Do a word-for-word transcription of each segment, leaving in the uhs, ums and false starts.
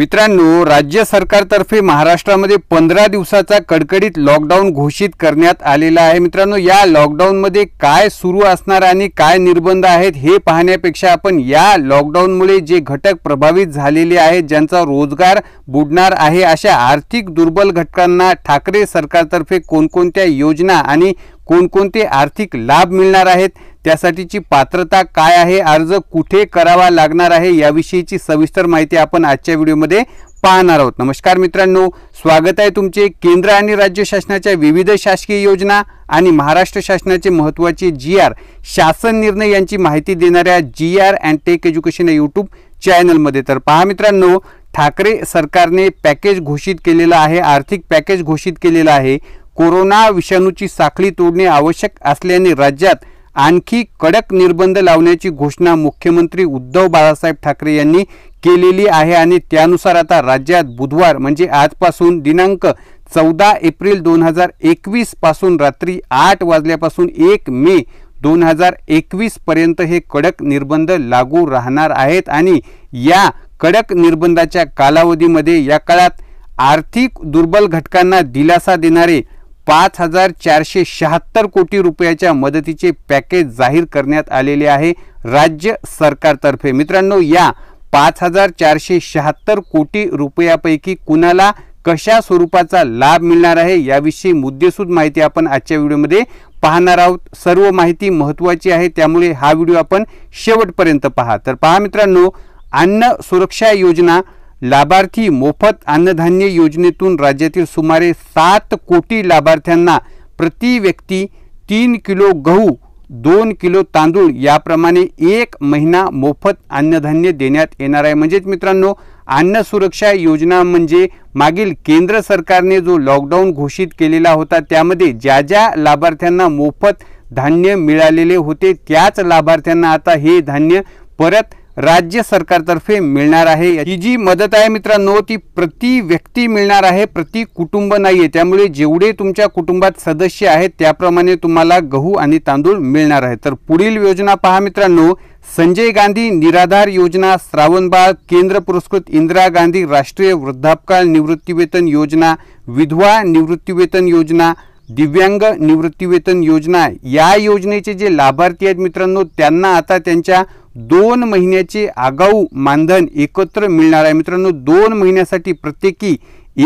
मित्रांनो, राज्य सरकारतर्फे महाराष्ट्रामध्ये पंधरा दिवसाचा कडकडीत लॉकडाऊन घोषित करण्यात आलेला आहे। मित्रांनो, या लॉकडाऊन मध्ये काय सुरू असणार आणि काय निर्बंध आहेत हे पाहण्यापेक्षा आपण या लॉकडाऊन मुळे जे घटक प्रभावित झालेले आहेत, ज्यांचा रोजगार बुडणार आहे, अशा आर्थिक दुर्बल घटकांना ठाकरे सरकारतर्फे कोणकोणत्या योजना आणि कोणकोणते आर्थिक लाभ मिळणार आहेत, त्यासाठीची पात्रता काय आहे, अर्ज कुठे करावा लागणार आहे, याविषयीची सविस्तर माहिती आपण आजच्या व्हिडिओमध्ये पाहणार आहोत। नमस्कार मित्रांनो, स्वागत आहे तुमचे केंद्र आणि राज्य शासनाच्या विविध शासकीय योजना आणि महाराष्ट्र शासनाचे महत्त्वाचे जी आर शासन निर्णय यांची माहिती देणाऱ्या G R and tech education या यूट्यूब चॅनलमध्ये। तर पहा मित्रांनो, ठाकरे सरकारने पॅकेज घोषित केलेला आहे, आर्थिक पॅकेज घोषित केलेला आहे। कोरोना विषाणूची साखळी तोडणे आवश्यक असल्याने राज्यात आणखी कडक निर्बंध लावण्याची घोषणा मुख्यमंत्री उद्धव बाळासाहेब ठाकरे यांनी केलेली आहे आणि त्यानुसार आता राज्यात बुधवार म्हणजे आजपासून दिनांक चौदा एप्रिल दोन हजार एकवीस पासून रात्री आठ वाजल्यापासून एक मे दोन हजार एकवीस पर्यंत हे कडक निर्बंध लागू राहणार आहेत आणि या कडक निर्बंधाच्या कालावधीमध्ये या काळात आर्थिक दुर्बल घटकांना दिलासा देणारे पाच हजार चारशे शहात्तर कोटी रुपयाच्या मदतीचे पॅकेज जाहीर करण्यात आलेले आहे राज्य सरकारतर्फे। मित्रांनो, या पाच हजार चारशे शहात्तर कोटी रुपयापैकी कुणाला कशा स्वरूपाचा लाभ मिळणार आहे याविषयी मुद्देसूद माहिती आपण आजच्या व्हिडिओमध्ये पाहणार आहोत। सर्व माहिती महत्त्वाची आहे, त्यामुळे हा व्हिडिओ आपण शेवटपर्यंत पहा। तर पहा मित्रांनो, अन्न सुरक्षा योजना लाभार्थी मोफत अन्नधान्य योजनेतून राज्यातील सुमारे सात कोटी लाभार्थ्यांना प्रति व्यक्ती तीन किलो गहू, दोन किलो तांदूळ याप्रमाणे एक महिना मोफत अन्नधान्य देण्यात येणार आहे। म्हणजेच मित्रांनो, अन्न सुरक्षा योजना म्हणजे मागील केंद्र सरकारने जो लॉकडाऊन घोषित केलेला होता त्यामध्ये ज्या ज्या लाभार्थ्यांना मोफत धान्य मिळालेले होते त्याच लाभार्थ्यांना आता हे धान्य परत राज्य सरकारतर्फे मिळणार आहे। ही जी मदत आहे मित्रांनो, ती प्रति व्यक्ती मिळणार आहे, प्रति कुटुंब नाही आहे। त्यामुळे जेवढे तुमच्या कुटुंबात सदस्य आहेत त्याप्रमाणे तुम्हाला गहू आणि तांदूळ मिळणार आहे। तर पुढील योजना पहा मित्रांनो, संजय गांधी निराधार योजना, श्रावणबाळ, केंद्र पुरस्कृत इंदिरा गांधी राष्ट्रीय वृद्धापकाळ निवृत्तीवेतन योजना, विधवा निवृत्तीवेतन योजना, दिव्यांग निवृत्तीवेतन योजना, या योजनेचे जे लाभार्थी आहेत मित्रांनो त्यांना आता त्यांच्या दोन महिन्याचे आगाऊ मानधन एकत्र मिळणार आहे। मित्रांनो, दोन महिन्यासाठी प्रत्येकी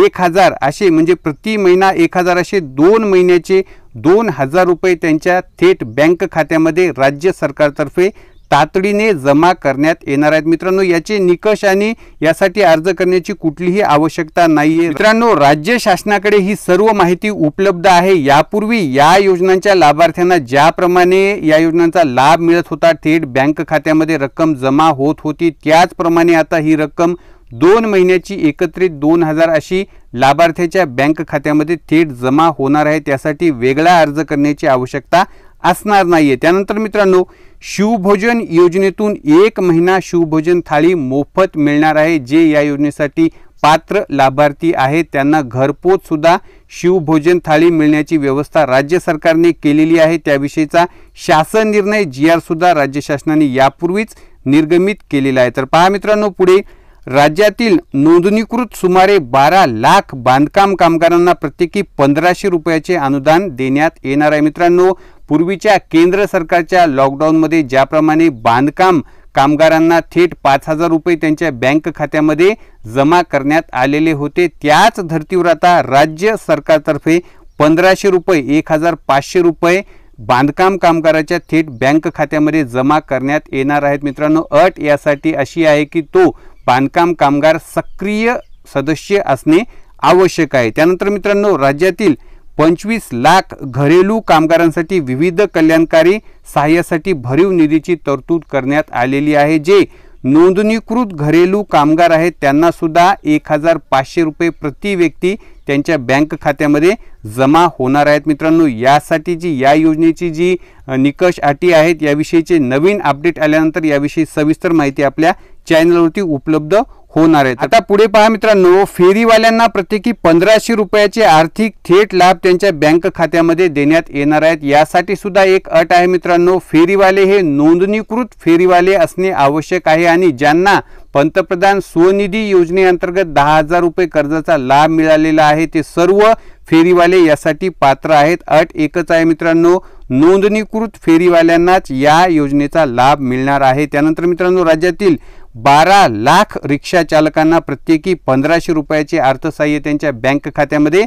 एक हजार असे म्हणजे प्रति महिना एक हजार असे दोन महिन्याचे दोन हजार रुपये त्यांच्या थेट बँक खात्यामध्ये राज्य सरकारतर्फे तातडीने जमा करण्यात येणार आहेत। मित्रांनो, याचे निकष आणि यासाठी अर्ज करण्याची कुठलीही आवश्यकता नाही आहे। मित्रांनो, राज्य शासनाकडे ही सर्व माहिती उपलब्ध आहे। यापूर्वी या योजनांच्या लाभार्थ्यांना ज्याप्रमाणे या योजनांचा लाभ मिळत होता, थेट बँक खात्यामध्ये रक्कम जमा होत होती, त्याचप्रमाणे आता ही रक्कम दोन महिन्याची एकत्रित दोन हजार अशी लाभार्थ्याच्या बँक खात्यामध्ये थेट जमा होणार आहे। त्यासाठी वेगळा अर्ज करण्याची आवश्यकता असणार नाहीये। त्यानंतर मित्रांनो, शिवभोजन योजनेतून एक महिना शिवभोजन थाळी मोफत मिळणार आहे। जे या योजनेसाठी पात्र लाभार्थी आहेत त्यांना घरपोच सुद्धा शिवभोजन थाळी मिळण्याची व्यवस्था राज्य सरकारने केलेली आहे। त्याविषयीचा शासन निर्णय जी आर सुद्धा राज्य शासनाने यापूर्वीच निर्गमित केलेला आहे। तर पहा मित्रांनो, पुढे राज्यातील नोंदणीकृत सुमारे बारा लाख बांधकाम कामगारांना प्रत्येकी पंधराशे रुपयाचे अनुदान देण्यात येणार आहे। मित्रांनो, पूर्वीच्या केंद्र सरकारच्या लॉकडाऊनमध्ये ज्याप्रमाणे बांधकाम कामगारांना थेट पाच हजार रुपये त्यांच्या बँक खात्यामध्ये जमा करण्यात आलेले होते, त्याच धर्तीवर आता राज्य सरकारतर्फे पंधराशे रुपये एक हजार पाचशे रुपये बांधकाम कामगाराच्या थेट बँक खात्यामध्ये जमा करण्यात येणार आहेत। मित्रांनो, अट यासाठी अशी आहे की तो बांधकाम कामगार सक्रिय सदस्य असणे आवश्यक आहे। त्यानंतर मित्रांनो, राज्यातील पंचवीस लाख घरेलू कामगारांसाठी विविध कल्याणकारी सहाय्यासाठी भरीव निधीची तरतूद करण्यात आलेली आहे। जे नोंदणीकृत घरेलू कामगार आहेत त्यांना सुद्धा एक हजार पाचशे रुपये प्रति व्यक्ती त्यांच्या बँक खात्यामध्ये जमा होणार आहेत। मित्रांनो, यासाठी जी या योजनेची जी निकष अटी आहेत याविषयीचे नवीन अपडेट आल्यानंतर याविषयी सविस्तर माहिती आपल्या चॅनलवरती उपलब्ध होणार आहेत। आता पुढे पहा मित्रांनो, फेरीवाल्यांना प्रत्येकी पंधराशे रुपयाचे आर्थिक थेट लाभ त्यांच्या बँक खात्यामध्ये देण्यात येणार आहेत। यासाठी सुद्धा एक अट आहे मित्रांनो, फेरीवाले हे नोंदणीकृत फेरीवाले असणे आवश्यक आहे आणि ज्यांना पंतप्रधान स्वनिधी योजनेअंतर्गत दहा हजार रुपये कर्जाचा लाभ मिळालेला आहे। ते सर्व फेरीवाले यासाठी पात्र आहेत। अट एकच आहे मित्रांनो, नोंदणीकृत फेरीवाल्यांनाच या योजनेचा लाभ मिळणार आहे। त्यानंतर मित्रांनो, राज्यातील बारा लाख रिक्षा चालकांना प्रत्येकी पंधराशे रुपयाचे अर्थसहाय्य त्यांच्या बँक खात्यामध्ये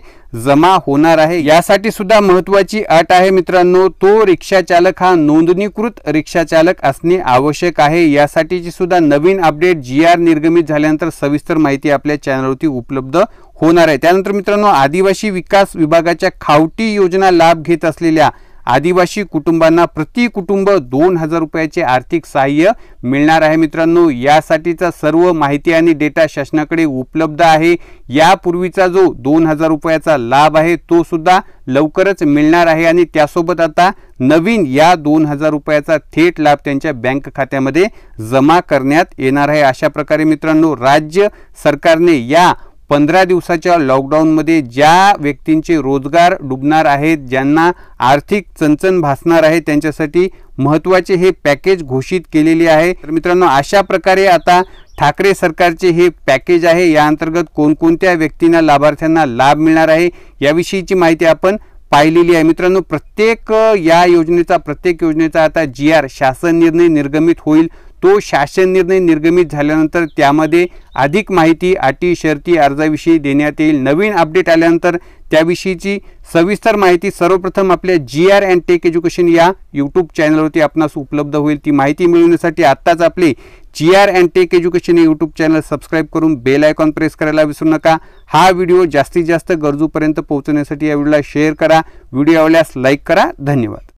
जमा होणार आहे। यासाठी सुद्धा महत्त्वाची अट आहे मित्रांनो, तो रिक्षा चालक हा नोंदणीकृत रिक्षा चालक असणे आवश्यक आहे। यासाठीची सुद्धा नवीन अपडेट जी आर निर्गमित झाल्यानंतर सविस्तर माहिती आपल्या चॅनलवरती उपलब्ध होणार आहे। त्यानंतर मित्रांनो, आदिवासी विकास विभागाच्या खावटी योजना लाभ घेत असलेल्या आदिवासी कुटुंबांना प्रति कुटुंब दोन हजार रुपयाचे आर्थिक सहाय्य मिळणार आहे। मित्रांनो, यासाठीचा सर्व माहिती आणि डेटा शासनाकडे उपलब्ध आहे। यापूर्वीचा जो दोन हजार रुपयाचा लाभ आहे तो सुद्धा लवकरच मिळणार आहे आणि त्यासोबत आता नवीन या दोन हजार रुपयाचा थेट लाभ त्यांच्या बँक खात्यामध्ये जमा करण्यात येणार आहे। अशा प्रकारे मित्रांनो, राज्य सरकारने या पंधरा दिवसाच्या लॉकडाऊनमध्ये ज्या व्यक्तींचे रोजगार डुबणार आहेत, ज्यांना आर्थिक चणचण भासणार आहे, त्यांच्यासाठी महत्त्वाचे हे पॅकेज घोषित केलेले आहे। तर मित्रांनो, अशा प्रकारे आता ठाकरे सरकारचे हे पॅकेज आहे, या अंतर्गत कोणकोणत्या व्यक्तींना लाभार्थ्यांना लाभ मिळणार आहे याविषयीची माहिती आपण पाहिलेली आहे। मित्रांनो, प्रत्येक या योजनेचा प्रत्येक योजनेचा आता जी आर शासन निर्णय निर्गमित होईल। तो शासन निर्णय निर्गमित झाल्यानंतर त्यामध्ये अधिक माहिती अटी शर्ती अर्जाविषयी देण्यात येईल। नवीन अपडेट आल्यानंतर त्याविषयीची सविस्तर माहिती सर्वप्रथम आपल्या G R and tech education या यूट्यूब चॅनलवरती आपणास उपलब्ध होईल। ती माहिती मिळवण्यासाठी आत्ताच आपले G R and tech education हे यूट्यूब चॅनल सबस्क्राईब करून बेल आयकॉन प्रेस करायला विसरू नका। हा व्हिडिओ जास्तीत जास्त गरजूपर्यंत पोहोचवण्यासाठी या व्हिडिओला शेअर करा, व्हिडिओ आवडल्यास लाईक करा। धन्यवाद।